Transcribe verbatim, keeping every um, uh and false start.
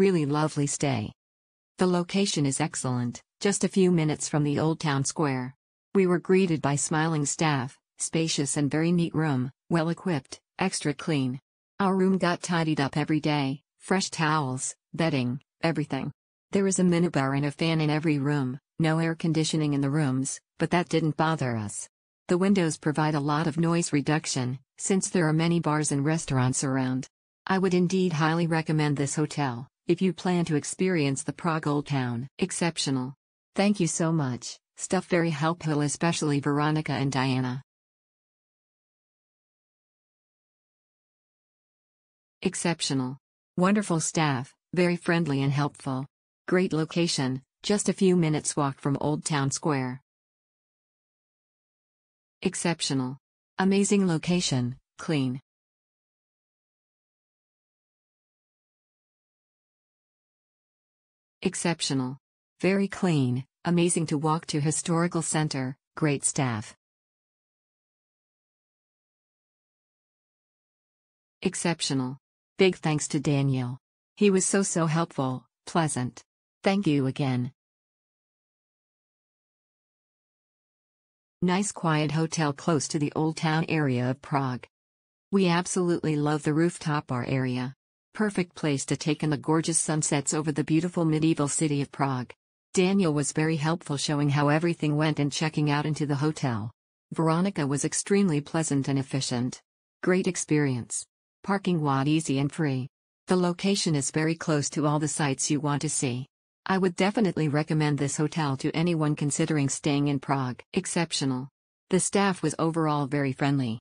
Really lovely stay. The location is excellent, just a few minutes from the old town square. We were greeted by smiling staff, spacious and very neat room, well equipped, extra clean. Our room got tidied up every day, fresh towels, bedding, everything. There is a minibar and a fan in every room, no air conditioning in the rooms, but that didn't bother us. The windows provide a lot of noise reduction, since there are many bars and restaurants around. I would indeed highly recommend this hotel, if you plan to experience the Prague Old Town. Exceptional. Thank you so much, stuff very helpful, especially Veronica and Diana. Exceptional. Wonderful staff, very friendly and helpful. Great location, just a few minutes walk from Old Town Square. Exceptional. Amazing location, clean. Exceptional. Very clean, amazing to walk to historical center, great staff. Exceptional. Big thanks to Daniel. He was so so helpful, pleasant. Thank you again. Nice quiet hotel close to the old town area of Prague. We absolutely love the rooftop bar area. Perfect place to take in the gorgeous sunsets over the beautiful medieval city of Prague. Daniel was very helpful showing how everything went and checking out into the hotel. Veronica was extremely pleasant and efficient. Great experience. Parking lot easy and free. The location is very close to all the sites you want to see. I would definitely recommend this hotel to anyone considering staying in Prague. Exceptional. The staff was overall very friendly.